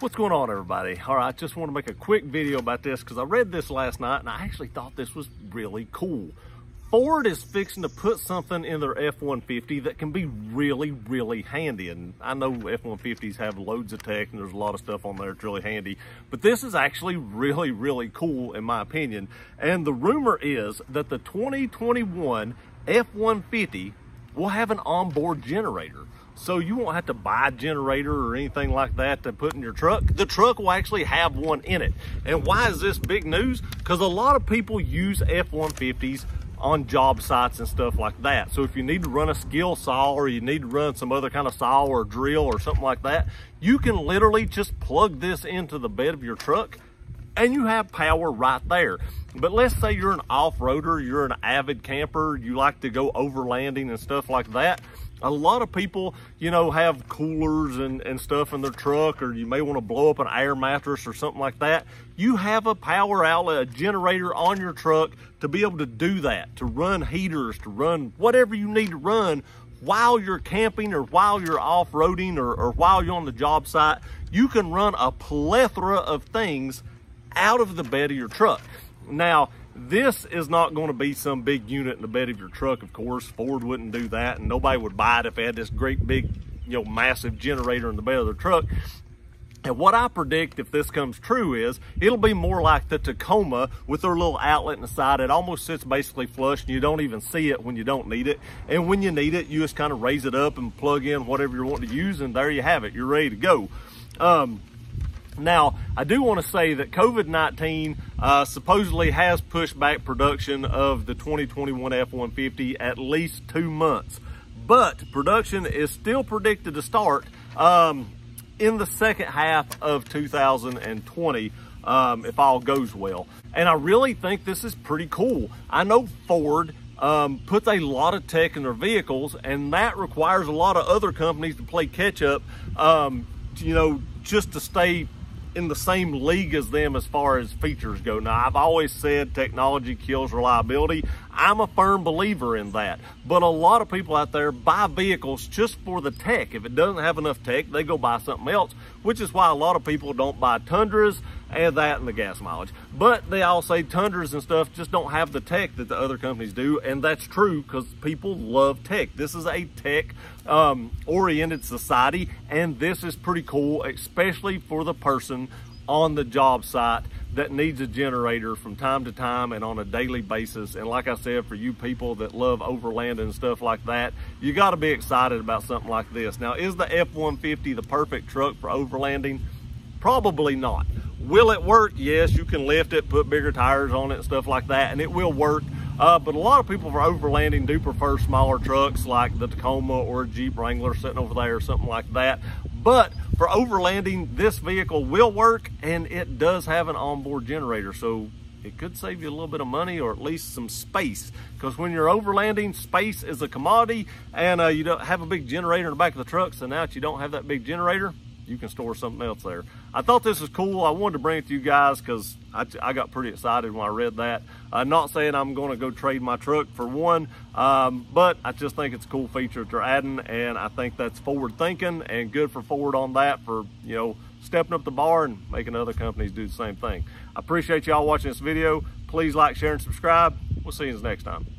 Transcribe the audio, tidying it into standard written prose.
What's going on, everybody? All right, just want to make a quick video about this because I read this last night and I actually thought this was really cool. Ford is fixing to put something in their F-150 that can be really, really handy. And I know F-150s have loads of tech and there's a lot of stuff on there that's really handy, but this is actually really, really cool in my opinion. And the rumor is that the 2021 F-150 will have an onboard generator. So you won't have to buy a generator or anything like that to put in your truck. The truck will actually have one in it. And why is this big news? Because a lot of people use F-150s on job sites and stuff like that. So if you need to run a skill saw or you need to run some other kind of saw or drill or something like that, you can literally just plug this into the bed of your truck and you have power right there. But let's say you're an off-roader, you're an avid camper, you like to go overlanding and stuff like that. A lot of people, you know, have coolers and stuff in their truck, or you may want to blow up an air mattress or something like that. You have a power outlet, a generator on your truck to be able to do that, to run heaters, to run whatever you need to run while you're camping or while you're off-roading or while you're on the job site. You can run a plethora of things out of the bed of your truck. Now, this is not going to be some big unit in the bed of your truck, of course. Ford wouldn't do that, and nobody would buy it if they had this great big, you know, massive generator in the bed of their truck. And what I predict, if this comes true, is it'll be more like the Tacoma with their little outlet in the side. It almost sits basically flush, and you don't even see it when you don't need it. And when you need it, you just kind of raise it up and plug in whatever you want to use, and there you have it. You're ready to go. Now, I do want to say that COVID-19 supposedly has pushed back production of the 2021 F-150 at least 2 months, but production is still predicted to start in the second half of 2020 if all goes well. And I really think this is pretty cool. I know Ford puts a lot of tech in their vehicles, and that requires a lot of other companies to play catch up, you know, just to stay in the same league as them as far as features go. Now, I've always said technology kills reliability. I'm a firm believer in that, but a lot of people out there buy vehicles just for the tech. If it doesn't have enough tech, they go buy something else, which is why a lot of people don't buy Tundras and that and the gas mileage. But they all say Tundras and stuff just don't have the tech that the other companies do, and that's true because people love tech. This is a tech oriented society, and this is pretty cool, especially for the person on the job site that needs a generator from time to time and on a daily basis. And like I said, for you people that love overlanding and stuff like that, you got to be excited about something like this. Now, is the F-150 the perfect truck for overlanding? Probably not. Will it work? Yes, you can lift it, put bigger tires on it and stuff like that, and it will work. But a lot of people for overlanding do prefer smaller trucks like the Tacoma or Jeep Wrangler sitting over there or something like that. But for overlanding, this vehicle will work, and it does have an onboard generator. So it could save you a little bit of money, or at least some space. Because when you're overlanding, space is a commodity, and you don't have a big generator in the back of the truck. So now that you don't have that big generator, you can store something else there. I thought this was cool. I wanted to bring it to you guys because I got pretty excited when I read that. I'm not saying I'm going to go trade my truck for one, but I just think it's a cool feature that they're adding, and I think that's forward thinking and good for Ford on that, for, you know, stepping up the bar and making other companies do the same thing. I appreciate y'all watching this video. Please like, share, and subscribe. We'll see you next time.